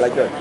Like that.